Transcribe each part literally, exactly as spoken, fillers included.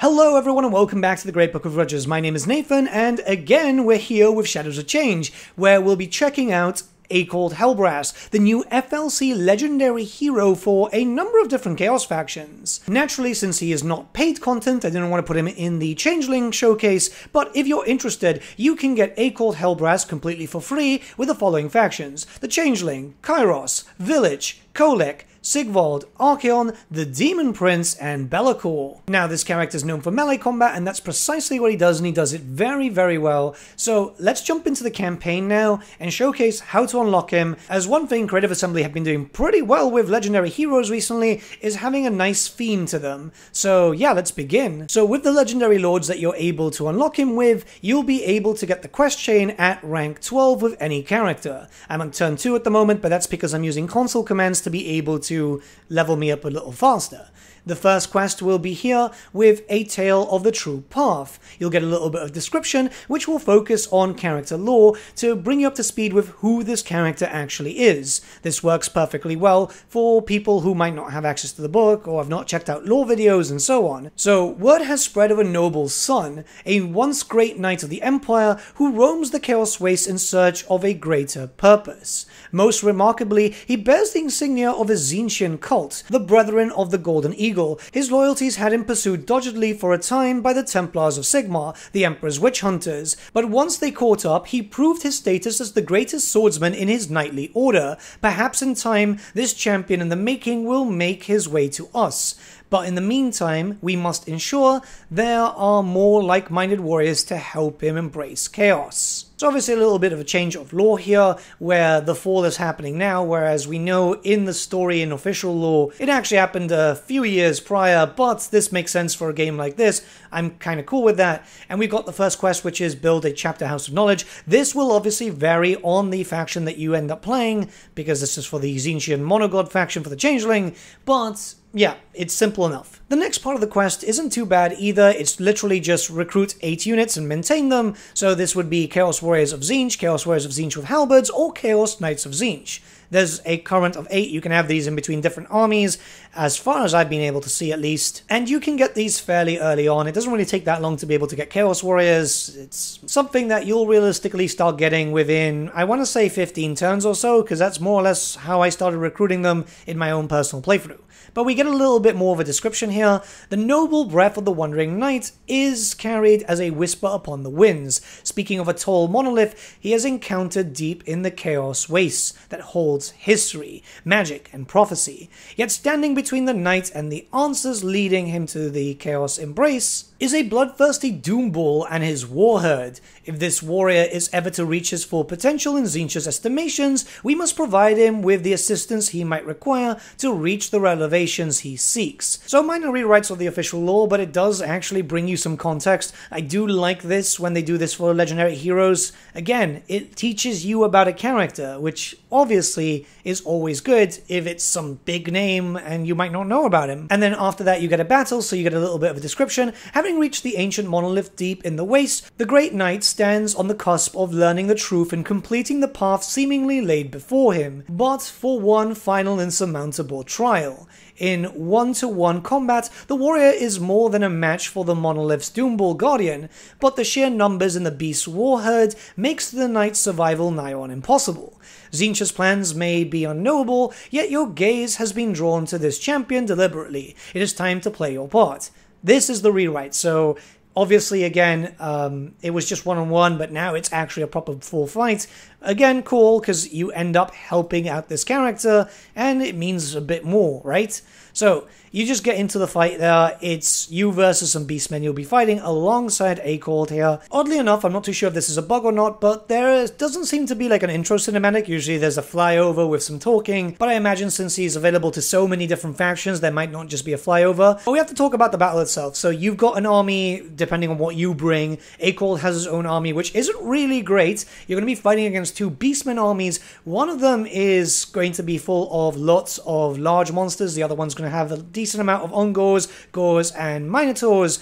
Hello everyone and welcome back to The Great Book of Grudges. My name is Nathan and again we're here with Shadows of Change, where we'll be checking out Aekold Helbrass, the new F L C legendary hero for a number of different Chaos factions. Naturally, since he is not paid content, I didn't want to put him in the Changeling showcase, but if you're interested, you can get Aekold Helbrass completely for free with the following factions: the Changeling, Kairos, Village, Kolek, Sigwald, Archeon, the Demon Prince, and Belakor. Now, this character is known for melee combat, and that's precisely what he does, and he does it very, very well. So let's jump into the campaign now and showcase how to unlock him. As one thing Creative Assembly have been doing pretty well with legendary heroes recently is having a nice theme to them. So yeah, let's begin. So with the legendary lords that you're able to unlock him with, you'll be able to get the quest chain at rank twelve with any character. I'm on turn two at the moment, but that's because I'm using console commands to be able to to level me up a little faster. The first quest will be here with A Tale of the True Path. You'll get a little bit of description, which will focus on character lore to bring you up to speed with who this character actually is. This works perfectly well for people who might not have access to the book or have not checked out lore videos and so on. So, word has spread of a noble's son, a once great knight of the Empire who roams the Chaos Wastes in search of a greater purpose. Most remarkably, he bears the insignia of a Xencian cult, the Brethren of the Golden Eagle. His loyalties had him pursued doggedly for a time by the Templars of Sigmar, the Emperor's witch hunters, but once they caught up, he proved his status as the greatest swordsman in his knightly order. Perhaps in time, this champion in the making will make his way to us. But in the meantime, we must ensure there are more like-minded warriors to help him embrace chaos. So obviously a little bit of a change of lore here, where the fall is happening now, whereas we know in the story, in official lore, it actually happened a few years prior, but this makes sense for a game like this. I'm kind of cool with that. And we've got the first quest, which is build a chapter house of knowledge. This will obviously vary on the faction that you end up playing, because this is for the Xencian monogod faction for the Changeling, but yeah, it's simple enough. The next part of the quest isn't too bad either. It's literally just recruit eight units and maintain them. So this would be Chaos Warriors of Zinch, Chaos Warriors of Zinch with Halberds, or Chaos Knights of Zinch. There's a current of eight. You can have these in between different armies, as far as I've been able to see at least. And you can get these fairly early on. It doesn't really take that long to be able to get Chaos Warriors. It's something that you'll realistically start getting within, I want to say fifteen turns or so, because that's more or less how I started recruiting them in my own personal playthrough. But we get a little bit more of a description here. The noble breath of the Wandering Knight is carried as a whisper upon the winds. Speaking of a tall monolith he has encountered deep in the Chaos Wastes that holds history, magic, and prophecy. Yet standing between the knight and the answers leading him to the Chaos Embrace is a bloodthirsty Doombull and his warherd. If this warrior is ever to reach his full potential in Zinch's estimations, we must provide him with the assistance he might require to reach the elevations he seeks. So minor rewrites of the official lore, but it does actually bring you some context. I do like this when they do this for legendary heroes. Again, it teaches you about a character, which obviously is always good if it's some big name and you might not know about him. And then after that you get a battle, so you get a little bit of a description. Having reached the ancient monolith deep in the waste, the great knight stands on the cusp of learning the truth and completing the path seemingly laid before him, but for one final insurmountable trial. In one-to-one combat, the warrior is more than a match for the monolith's Doombull guardian, but the sheer numbers in the beast's warherd makes the knight's survival nigh on impossible. Zinch's plans may be unknowable, yet your gaze has been drawn to this champion deliberately. It is time to play your part. This is the rewrite, so obviously, again, um, it was just one-on-one, but now it's actually a proper full fight. Again, cool, because you end up helping out this character, and it means a bit more, right? So, you just get into the fight there. It's you versus some beastmen you'll be fighting alongside Aekold here. Oddly enough, I'm not too sure if this is a bug or not, but there is, doesn't seem to be like an intro cinematic. Usually there's a flyover with some talking, but I imagine since he's available to so many different factions, there might not just be a flyover. But we have to talk about the battle itself. So you've got an army, depending on what you bring. Aekold has his own army, which isn't really great. You're going to be fighting against two beastmen armies. One of them is going to be full of lots of large monsters. The other one's going to have a decent amount of Ungors, Gors, and Minotaurs.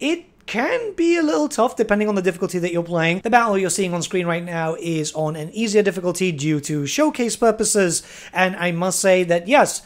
It can be a little tough depending on the difficulty that you're playing. The battle you're seeing on screen right now is on an easier difficulty due to showcase purposes, and I must say that yes,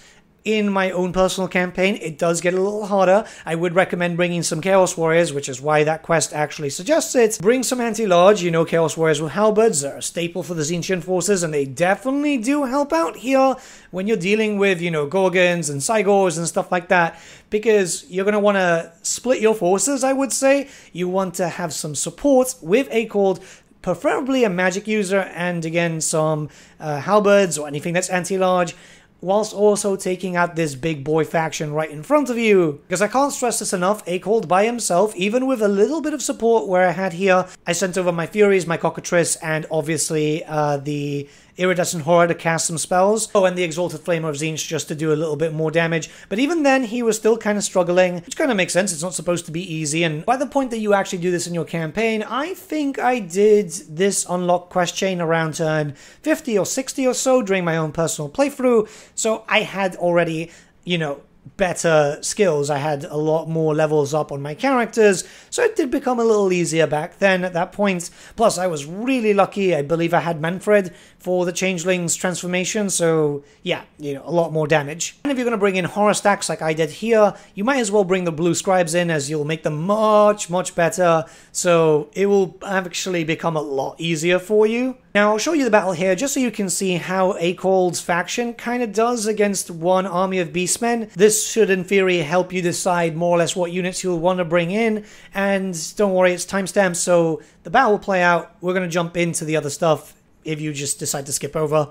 in my own personal campaign, it does get a little harder. I would recommend bringing some Chaos Warriors, which is why that quest actually suggests it. Bring some anti-large, you know, Chaos Warriors with halberds are a staple for the Tzeentchian forces, and they definitely do help out here when you're dealing with, you know, Gorgons and Sigors and stuff like that, because you're going to want to split your forces, I would say. You want to have some support with Aekold, preferably a magic user, and again, some uh, halberds or anything that's anti-large, whilst also taking out this big boy faction right in front of you. Because I can't stress this enough, Aekold by himself, even with a little bit of support where I had here, I sent over my Furies, my Cockatrice, and obviously uh, the Iridescent Horror to cast some spells. Oh, and the Exalted Flamer of Zinch just to do a little bit more damage. But even then, he was still kind of struggling, which kind of makes sense. It's not supposed to be easy. And by the point that you actually do this in your campaign, I think I did this unlock quest chain around turn fifty or sixty or so during my own personal playthrough. So I had already, you know, better skills. I had a lot more levels up on my characters, so it did become a little easier back then at that point. Plus, I was really lucky. I believe I had Manfred for the Changeling's transformation, so yeah, you know, a lot more damage. And if you're going to bring in horror stacks like I did here, you might as well bring the blue scribes in, as you'll make them much, much better, so it will actually become a lot easier for you. Now, I'll show you the battle here just so you can see how Aekold's faction kind of does against one army of beastmen. This should, in theory, help you decide more or less what units you'll want to bring in. And don't worry, it's timestamped, so the battle will play out. We're going to jump into the other stuff if you just decide to skip over.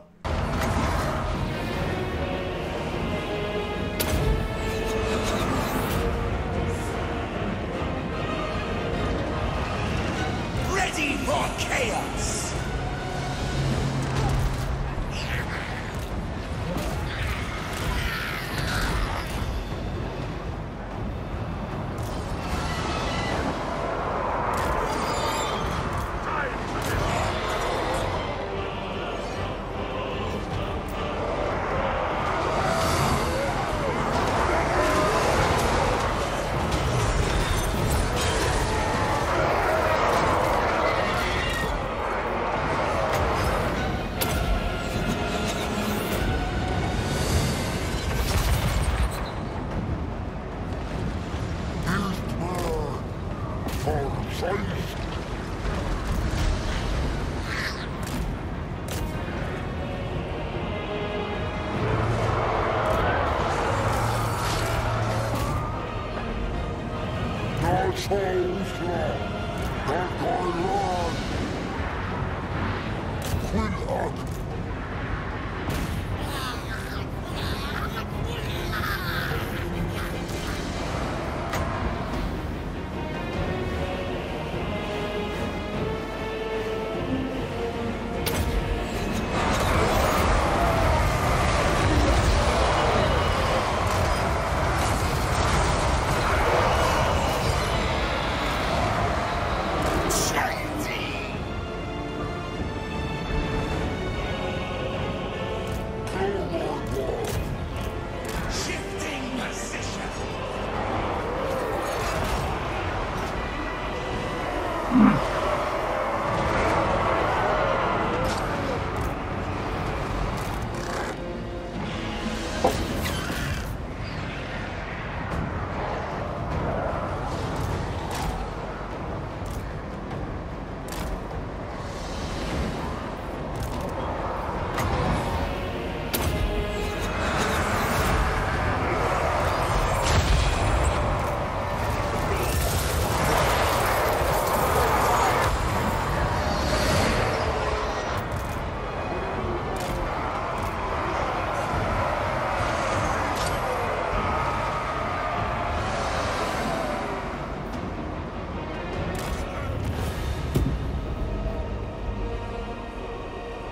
Ready for chaos!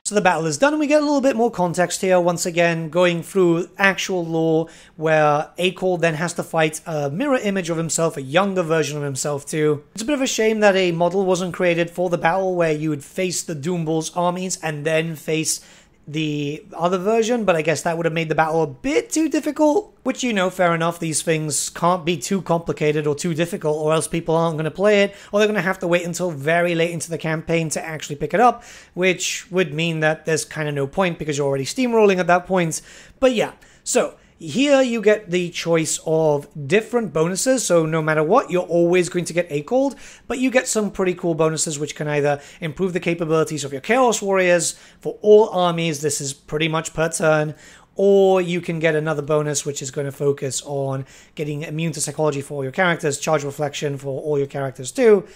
The battle is done, and we get a little bit more context here, once again going through actual lore, where Aekold then has to fight a mirror image of himself, a younger version of himself too. It's a bit of a shame that a model wasn't created for the battle where you would face the Doombull's armies and then face the other version, but I guess that would have made the battle a bit too difficult, which, you know, fair enough. These things can't be too complicated or too difficult, or else people aren't going to play it, or they're going to have to wait until very late into the campaign to actually pick it up, which would mean that there's kind of no point because you're already steamrolling at that point. But yeah, so Here you get the choice of different bonuses, so no matter what, you're always going to get Aekold, but you get some pretty cool bonuses which can either improve the capabilities of your Chaos Warriors for all armies, this is pretty much per turn, or you can get another bonus which is going to focus on getting immune to psychology for all your characters, charge reflection for all your characters too.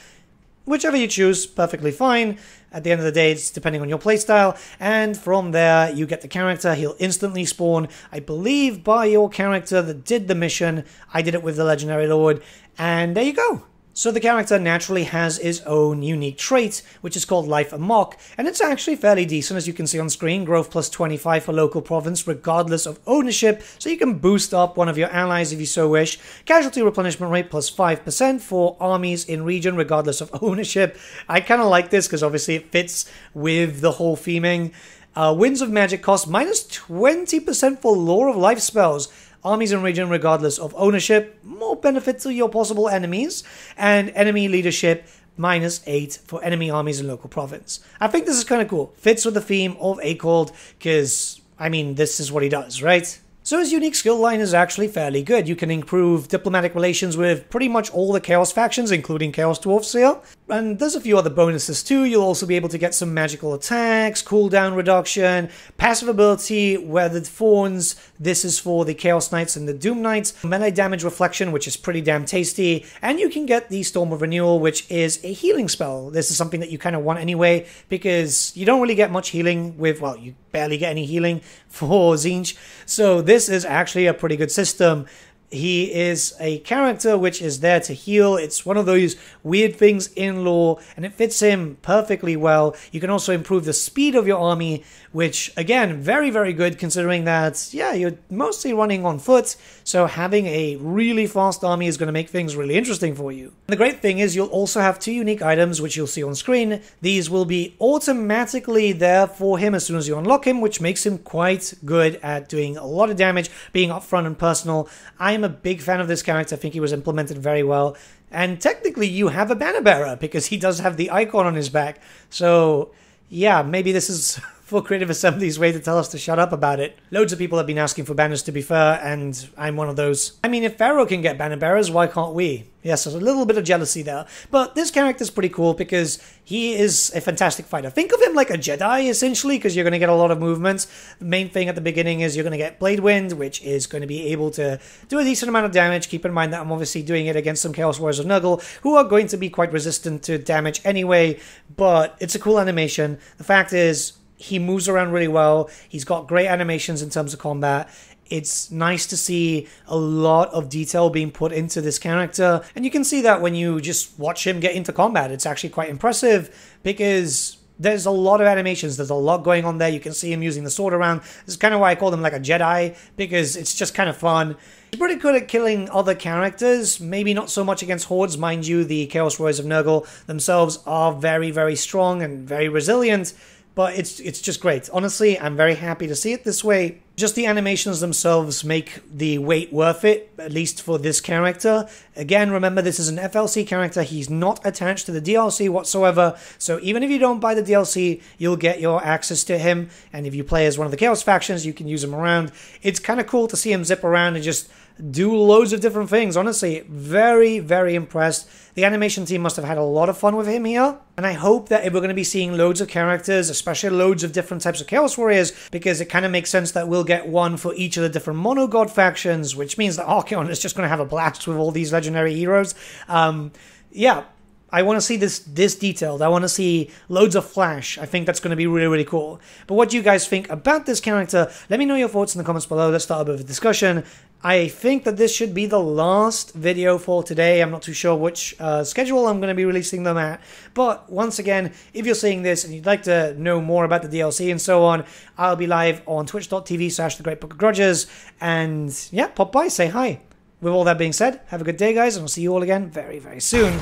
Whichever you choose, perfectly fine. At the end of the day, it's depending on your playstyle. And from there, you get the character. He'll instantly spawn, I believe, by your character that did the mission. I did it with the Legendary Lord. And there you go. So the character naturally has his own unique trait, which is called Life Amok. And it's actually fairly decent, as you can see on screen. Growth plus twenty-five for local province, regardless of ownership. So you can boost up one of your allies if you so wish. Casualty replenishment rate plus five percent for armies in region, regardless of ownership. I kind of like this because obviously it fits with the whole theming. Uh, Winds of Magic cost minus twenty percent for Lore of Life spells. Armies in region regardless of ownership, more benefit to your possible enemies, and enemy leadership minus eight for enemy armies in local province. I think this is kind of cool. Fits with the theme of Aekold, because, I mean, this is what he does, right? So his unique skill line is actually fairly good. You can improve diplomatic relations with pretty much all the Chaos factions, including Chaos Dwarfs here. And there's a few other bonuses too. You'll also be able to get some magical attacks, cooldown reduction, passive ability, Weathered Thorns. This is for the Chaos Knights and the Doom Knights. Melee damage reflection, which is pretty damn tasty. And you can get the Storm of Renewal, which is a healing spell. This is something that you kind of want anyway, because you don't really get much healing with, well, you barely get any healing for Zinch. So this This is actually a pretty good system. He is a character which is there to heal. It's one of those weird things in lore, and it fits him perfectly well. You can also improve the speed of your army, which, again, very, very good considering that, yeah, you're mostly running on foot, so having a really fast army is going to make things really interesting for you. And the great thing is you'll also have two unique items, which you'll see on screen. These will be automatically there for him as soon as you unlock him, which makes him quite good at doing a lot of damage, being upfront and personal. I'm a big fan of this character. I think he was implemented very well. And technically, you have a banner bearer because he does have the icon on his back. So, yeah, maybe this is for Creative Assembly's way to tell us to shut up about it. Loads of people have been asking for banners, to be fair, and I'm one of those. I mean, if Pharaoh can get banner bearers, why can't we? Yes, there's a little bit of jealousy there. But this character's pretty cool because he is a fantastic fighter. Think of him like a Jedi, essentially, because you're going to get a lot of movements. The main thing at the beginning is you're going to get Blade Wind, which is going to be able to do a decent amount of damage. Keep in mind that I'm obviously doing it against some Chaos Warriors of Nurgle, who are going to be quite resistant to damage anyway, but it's a cool animation. The fact is, he moves around really well. He's got great animations in terms of combat. It's nice to see a lot of detail being put into this character. And you can see that when you just watch him get into combat. It's actually quite impressive because there's a lot of animations. There's a lot going on there. You can see him using the sword around. This is kind of why I call him like a Jedi, because it's just kind of fun. He's pretty good at killing other characters, maybe not so much against hordes. Mind you, the Chaos Warriors of Nurgle themselves are very, very strong and very resilient. But it's it's just great. Honestly, I'm very happy to see it this way. Just the animations themselves make the wait worth it, at least for this character. Again, remember this is an F L C character. He's not attached to the D L C whatsoever. So even if you don't buy the D L C, you'll get your access to him. And if you play as one of the Chaos factions, you can use him around. It's kind of cool to see him zip around and just do loads of different things. Honestly, very, very impressed. The animation team must have had a lot of fun with him here. And I hope that if we're going to be seeing loads of characters, especially loads of different types of Chaos Warriors, because it kind of makes sense that we'll get one for each of the different Monogod factions, which means that Archeon is just going to have a blast with all these legendary heroes. Um, yeah, I want to see this this detailed. I want to see loads of flash. I think that's going to be really, really cool. But what do you guys think about this character? Let me know your thoughts in the comments below. Let's start a bit of a discussion. I think that this should be the last video for today. I'm not too sure which uh, schedule I'm going to be releasing them at. But once again, if you're seeing this and you'd like to know more about the D L C and so on, I'll be live on twitch.tv slash The Great Book of Grudges. And yeah, pop by, say hi. With all that being said, have a good day, guys, and I'll see you all again very, very soon.